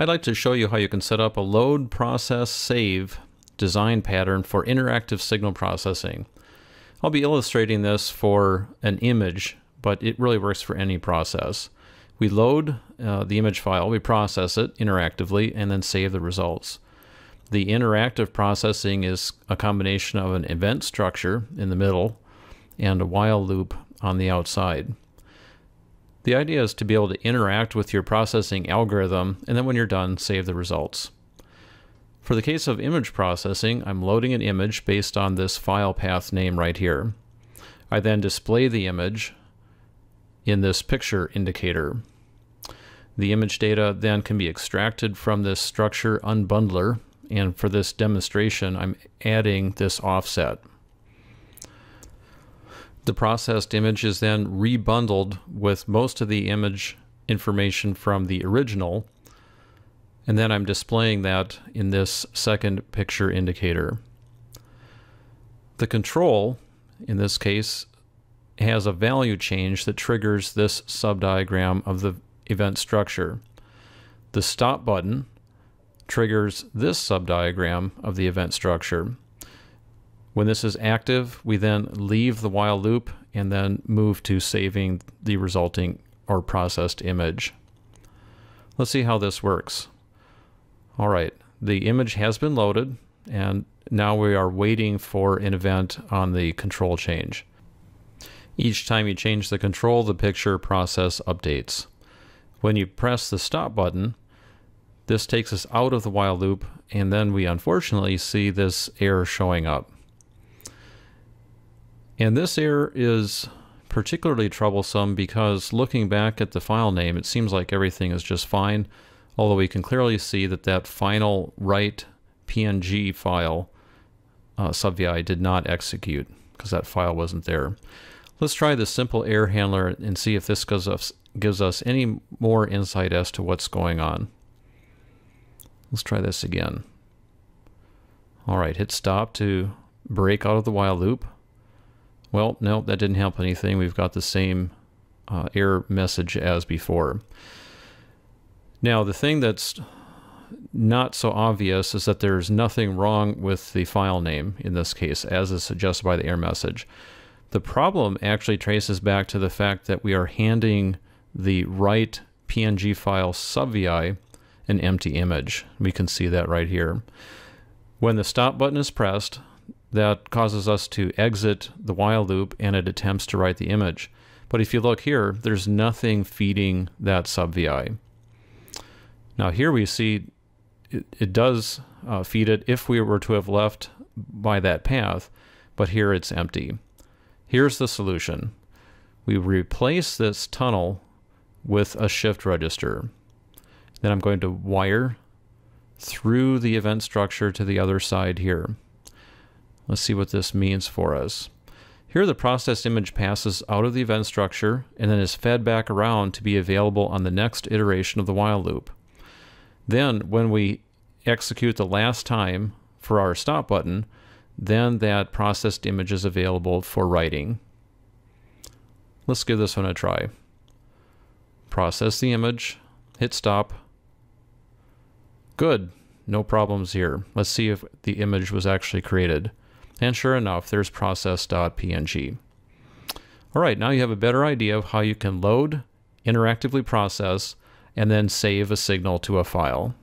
I'd like to show you how you can set up a load process save design pattern for interactive signal processing. I'll be illustrating this for an image, but it really works for any process. We load the image file, we process it interactively, and then save the results. The interactive processing is a combination of an event structure in the middle and a while loop on the outside. The idea is to be able to interact with your processing algorithm, and then when you're done, save the results. For the case of image processing, I'm loading an image based on this file path name right here. I then display the image in this picture indicator. The image data then can be extracted from this structure unbundler, and for this demonstration, I'm adding this offset. The processed image is then rebundled with most of the image information from the original, and then I'm displaying that in this second picture indicator. The control, in this case, has a value change that triggers this sub-diagram of the event structure. The stop button triggers this sub-diagram of the event structure. When this is active, we then leave the while loop and then move to saving the resulting or processed image. Let's see how this works. All right, the image has been loaded, and now we are waiting for an event on the control change. Each time you change the control, the picture process updates. When you press the stop button, this takes us out of the while loop, and then we unfortunately see this error showing up. And this error is particularly troublesome because looking back at the file name, it seems like everything is just fine, although we can clearly see that that final write PNG file sub-VI did not execute because that file wasn't there. Let's try the simple error handler and see if this gives us any more insight as to what's going on. Let's try this again. All right, hit stop to break out of the while loop. Well, no, that didn't help anything. We've got the same error message as before. Now, the thing that's not so obvious is that there's nothing wrong with the file name in this case, as is suggested by the error message. The problem actually traces back to the fact that we are handing the write PNG file sub-VI an empty image. We can see that right here. When the stop button is pressed, that causes us to exit the while loop and it attempts to write the image. But if you look here, there's nothing feeding that sub-VI. Now here we see it does feed it if we were to have left by that path, but here it's empty. Here's the solution. We replace this tunnel with a shift register. Then I'm going to wire through the event structure to the other side here. Let's see what this means for us. Here the processed image passes out of the event structure and then is fed back around to be available on the next iteration of the while loop. Then when we execute the last time for our stop button, then that processed image is available for writing. Let's give this one a try. Process the image, hit stop. Good, no problems here. Let's see if the image was actually created. And sure enough, there's process.png. All right, now you have a better idea of how you can load, interactively process, and then save a signal to a file.